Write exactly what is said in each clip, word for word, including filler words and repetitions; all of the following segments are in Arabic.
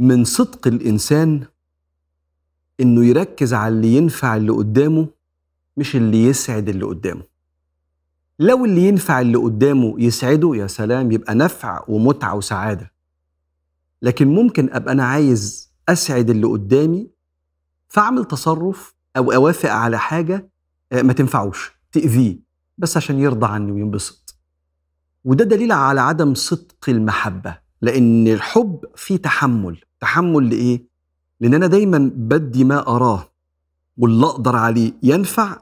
من صدق الإنسان إنه يركز على اللي ينفع اللي قدامه مش اللي يسعد اللي قدامه. لو اللي ينفع اللي قدامه يسعده يا سلام يبقى نفع ومتعة وسعادة، لكن ممكن أبقى أنا عايز أسعد اللي قدامي فأعمل تصرف أو أوافق على حاجة ما تنفعوش تأذيه بس عشان يرضى عني وينبسط. وده دليل على عدم صدق المحبة، لأن الحب فيه تحمل. تحمل لإيه؟ لأن أنا دايما بدي ما أراه واللي أقدر عليه. ينفع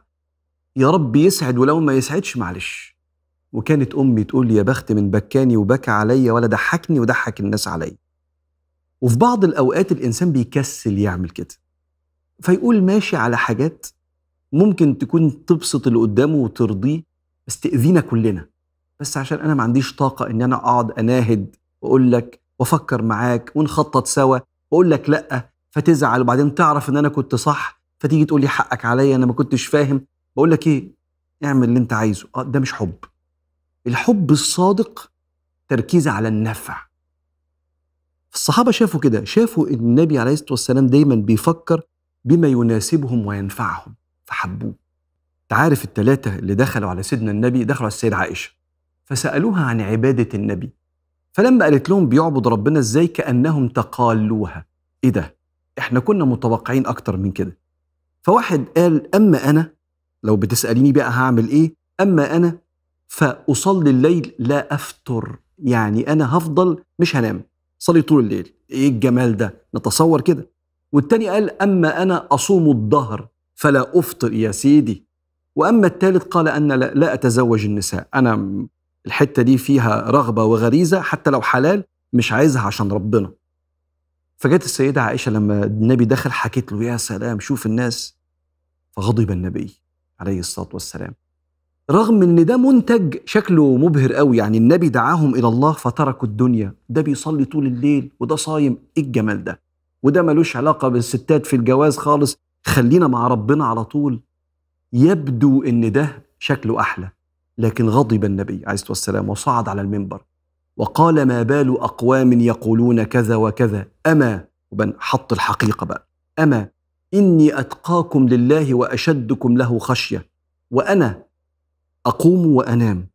يا رب يسعد، ولو ما يسعدش معلش. وكانت أمي تقول لي يا بخت من بكاني وبكى عليا ولا ضحكني وضحك الناس عليا. وفي بعض الأوقات الإنسان بيكسل يعمل كده، فيقول ماشي على حاجات ممكن تكون تبسط اللي قدامه وترضيه بس تأذينا كلنا، بس عشان أنا ما عنديش طاقة إن أنا أقعد أناهد وأقول لك وأفكر معاك ونخطط سوا وأقول لك لأ فتزعل وبعدين تعرف إن أنا كنت صح فتيجي تقول لي حقك عليا أنا ما كنتش فاهم. بقول لك إيه، اعمل اللي أنت عايزه. أه ده مش حب. الحب الصادق تركيز على النفع. الصحابة شافوا كده، شافوا النبي عليه الصلاة والسلام دايما بيفكر بما يناسبهم وينفعهم فحبوه. تعرف الثلاثة اللي دخلوا على سيدنا النبي دخلوا على السيدة عائشة فسألوها عن عبادة النبي، فلما قالت لهم بيعبد ربنا ازاي كأنهم تقالوها. ايه ده، احنا كنا متوقعين اكتر من كده. فواحد قال اما انا لو بتسأليني بقى هعمل ايه، اما انا فاصلي الليل لا افطر، يعني انا هفضل مش هنام صلي طول الليل. ايه الجمال ده، نتصور كده. والتاني قال اما انا اصوم الظهر فلا افطر يا سيدي. واما التالت قال انا لا اتزوج النساء، انا الحته دي فيها رغبه وغريزه حتى لو حلال مش عايزها عشان ربنا. فجت السيده عائشه لما النبي دخل حكيت له يا سلام شوف الناس. فغضب النبي عليه الصلاه والسلام، رغم ان ده منتج شكله مبهر قوي، يعني النبي دعاهم الى الله فتركوا الدنيا. ده بيصلي طول الليل وده صايم، ايه الجمال ده، وده ملوش علاقه بالستات في الجواز خالص، خلينا مع ربنا على طول. يبدو ان ده شكله احلى، لكن غضب النبي عليه الصلاه والسلام وصعد على المنبر وقال ما بال اقوام يقولون كذا وكذا، اما وبنحط الحقيقه بقى، اما اني اتقاكم لله واشدكم له خشيه، وانا أقوم وأنام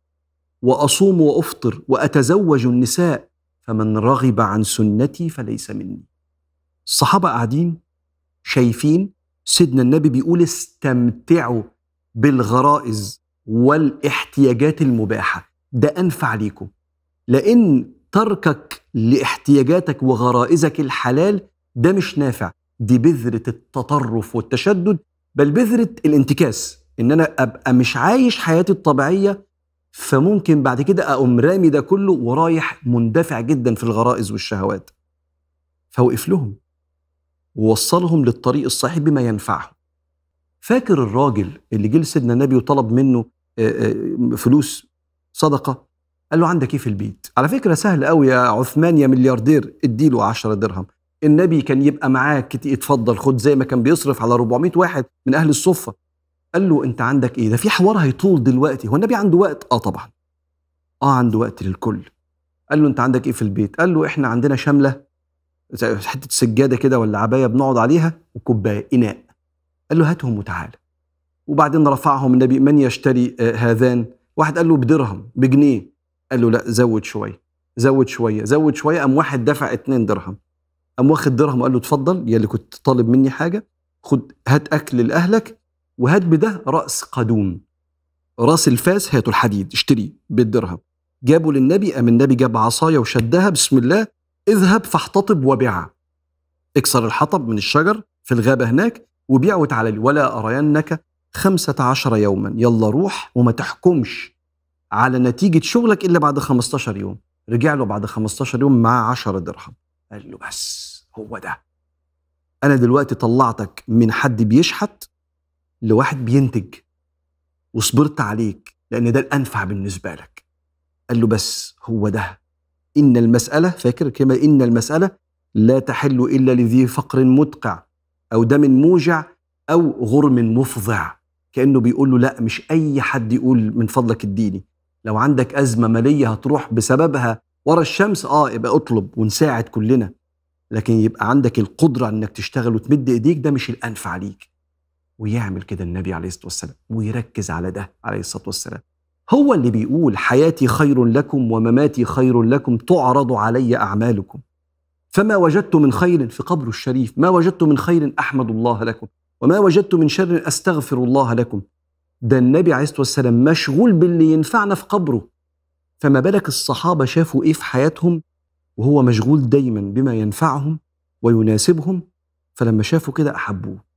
وأصوم وأفطر وأتزوج النساء، فمن رغب عن سنتي فليس مني. الصحابة قاعدين شايفين سيدنا النبي بيقول استمتعوا بالغرائز والاحتياجات المباحة، ده أنفع ليكم، لأن تركك لاحتياجاتك وغرائزك الحلال ده مش نافع، دي بذرة التطرف والتشدد، بل بذرة الانتكاس، إن أنا أبقى مش عايش حياتي الطبيعية، فممكن بعد كده أقوم رامي ده كله ورايح مندفع جدا في الغرائز والشهوات. فوقف لهم ووصلهم للطريق الصحيح بما ينفعهم. فاكر الراجل اللي جه لسيدنا النبي وطلب منه فلوس صدقة؟ قال له عندك إيه في البيت؟ على فكرة سهل قوي يا عثمان يا ملياردير، اديله عشرة درهم. النبي كان يبقى معاك اتفضل خد، زي ما كان بيصرف على أربعمائة واحد من أهل الصفة. قال له أنت عندك إيه؟ ده في حوار هيطول دلوقتي، هو النبي عنده وقت؟ آه طبعًا. آه عنده وقت للكل. قال له أنت عندك إيه في البيت؟ قال له إحنا عندنا شملة، حتة سجادة كده ولا عباية بنقعد عليها وكوباية إناء. قال له هاتهم وتعالى. وبعدين رفعهم النبي من يشتري هذان؟ واحد قال له بدرهم بجنيه، قال له لأ زود شوية زود شوية زود شوية، قام واحد دفع اتنين درهم، قام واخد درهم وقال له اتفضل يا اللي كنت طالب مني حاجة، خد هات أكل لأهلك وهات بده رأس قدوم، رأس الفاس هاته الحديد اشتريه بالدرهم. جابوا للنبي، قام النبي جاب عصاية وشدها بسم الله، اذهب فاحتطب وبيع، اكسر الحطب من الشجر في الغابة هناك وبيع وتعالى لي، ولا أرينك خمسة عشر يوما، يلا روح وما تحكمش على نتيجة شغلك إلا بعد خمستاشر يوم. رجع له بعد خمستاشر يوم مع عشرة درهم. قال له بس هو ده، أنا دلوقتي طلعتك من حد بيشحت لواحد بينتج، وصبرت عليك لأن ده الأنفع بالنسبة لك. قال له بس هو ده، إن المسألة، فاكر كلمة إن المسألة لا تحل إلا لذي فقر مدقع أو دم موجع أو غرم مفظع، كأنه بيقول له لا مش أي حد يقول من فضلك اديني، لو عندك أزمة مالية هتروح بسببها ورا الشمس آه يبقى أطلب ونساعد كلنا، لكن يبقى عندك القدرة انك تشتغل وتمد ايديك، ده مش الانفع ليك. ويعمل كده النبي عليه الصلاة والسلام، ويركز على ده عليه الصلاة والسلام. هو اللي بيقول حياتي خير لكم ومماتي خير لكم، تعرض علي أعمالكم، فما وجدت من خير في قبره الشريف، ما وجدت من خير أحمد الله لكم، وما وجدت من شر أستغفر الله لكم. ده النبي عليه الصلاة والسلام مشغول باللي ينفعنا في قبره، فما بالك الصحابة شافوا إيه في حياتهم وهو مشغول دايما بما ينفعهم ويناسبهم، فلما شافوا كده أحبوه.